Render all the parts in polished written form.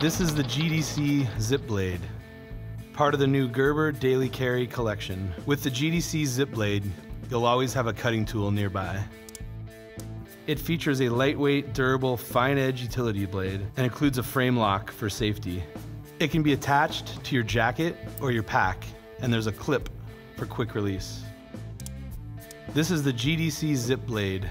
This is the GDC Zip Blade, part of the new Gerber Daily Carry collection. With the GDC Zip Blade, you'll always have a cutting tool nearby. It features a lightweight, durable, fine-edge utility blade and includes a frame lock for safety. It can be attached to your jacket or your pack, and there's a clip for quick release. This is the GDC Zip Blade.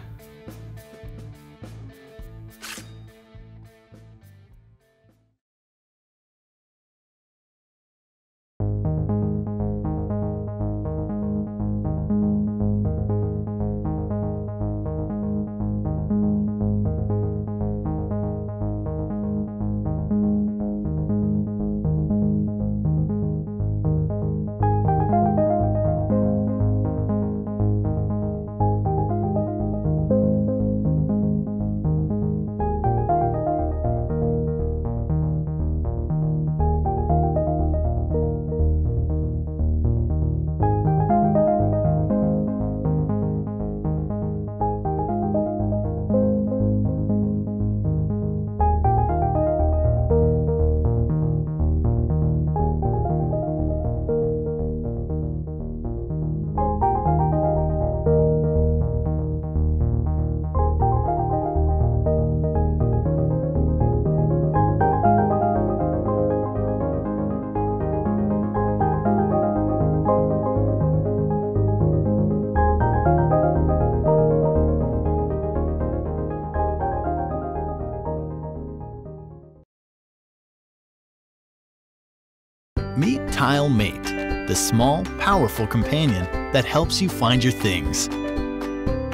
Meet Tile Mate, the small, powerful companion that helps you find your things.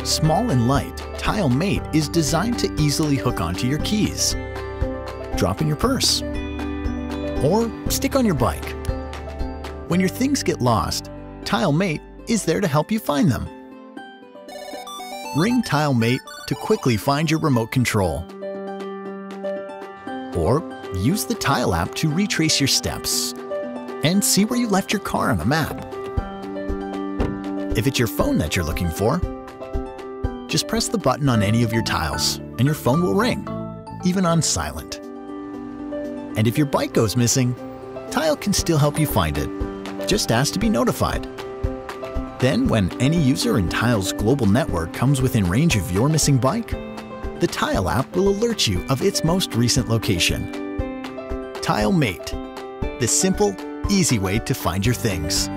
Small and light, Tile Mate is designed to easily hook onto your keys, drop in your purse, or stick on your bike. When your things get lost, Tile Mate is there to help you find them. Ring Tile Mate to quickly find your remote control, or use the Tile app to retrace your steps and see where you left your car on the map. If it's your phone that you're looking for, just press the button on any of your tiles and your phone will ring, even on silent. And if your bike goes missing, Tile can still help you find it. Just ask to be notified. Then when any user in Tile's global network comes within range of your missing bike, the Tile app will alert you of its most recent location. Tile Mate, the simple, easy way to find your things.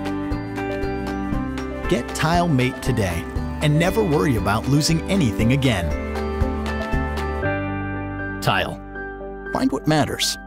Get Tile Mate today and never worry about losing anything again. Tile. Find what matters.